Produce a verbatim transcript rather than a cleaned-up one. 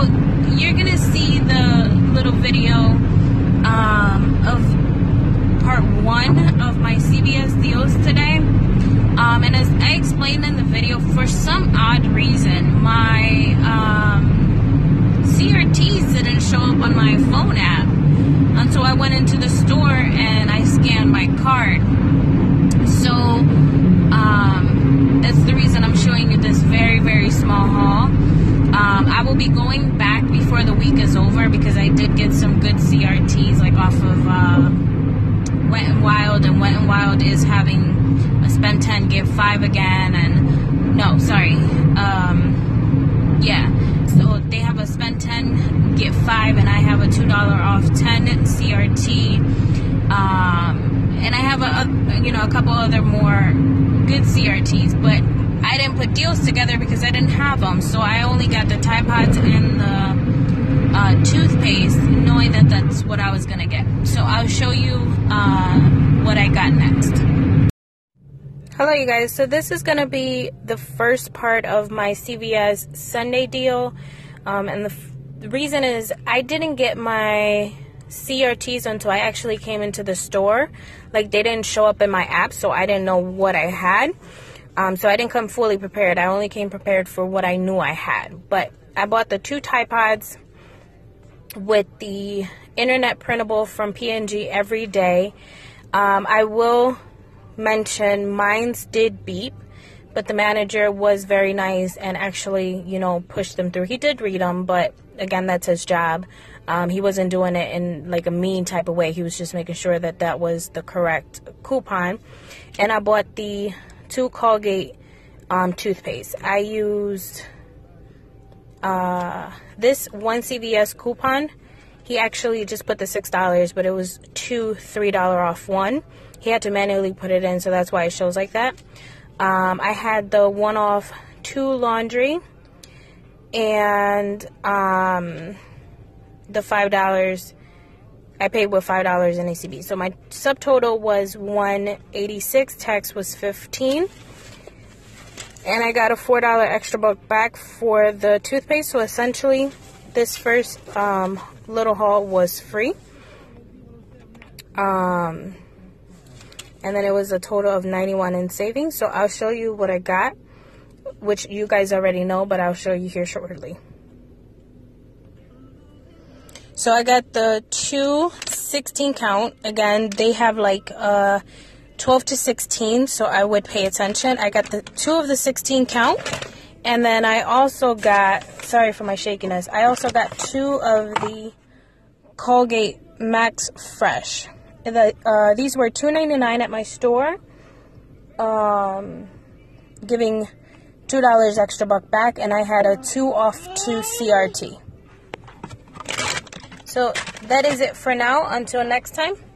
So you're going to see the little video um, of part one of my C V S deals today. Um, and as I explained in the video, for some odd reason, my um, C R Ts didn't show up on my phone app. And so I went into the store and I scanned my card. So um, that's the reason I'm showing you this very, very small haul. Um, I will be going back before the week is over because I did get some good C R Ts, like off of uh, Wet n Wild, and Wet n Wild is having a spend ten, get five again, and no, sorry, um, yeah. So they have a spend ten, get five, and I have a two dollar off ten C R T, um, and I have a, a, you know, a couple other more good C R Ts, but I didn't put deals together because I didn't have them, so I only got the Tide Pods and the uh, toothpaste, knowing that that's what I was gonna get. So I'll show you uh, what I got next. Hello you guys, so this is going to be the first part of my C V S Sunday deal, um, and the, f the reason is I didn't get my C R Ts until I actually came into the store. Like, they didn't show up in my app, so I didn't know what I had, um, so I didn't come fully prepared. I only came prepared for what I knew I had, but I bought the two Tide Pods with the internet printable from P and G every day. um, I will mention mine's did beep, but the manager was very nice and actually, you know, pushed them through. He did read them, but again, that's his job. Um, he wasn't doing it in like a mean type of way. He was just making sure that that was the correct coupon. And I bought the two Colgate um, toothpaste. I used uh, this one C V S coupon. He actually just put the six dollars, but it was two three dollar off one. He had to manually put it in, so that's why it shows like that. Um, I had the one off two laundry and um, the five dollars. I paid with five dollars in A C B. So my subtotal was one eighty-six, tax was fifteen. And I got a four dollar extra buck back for the toothpaste, so essentially this first um, little haul was free, um, and then it was a total of ninety-one in savings. So I'll show you what I got, which you guys already know, but I'll show you here shortly. So I got the two sixteen count. Again, they have like uh, twelve to sixteen, so I would pay attention. I got the two of the sixteen count. And then I also got, sorry for my shakiness, I also got two of the Colgate Max Fresh. The, uh, these were two ninety-nine at my store, um, giving two dollars extra buck back, and I had a two off two C R T. So that is it for now. Until next time.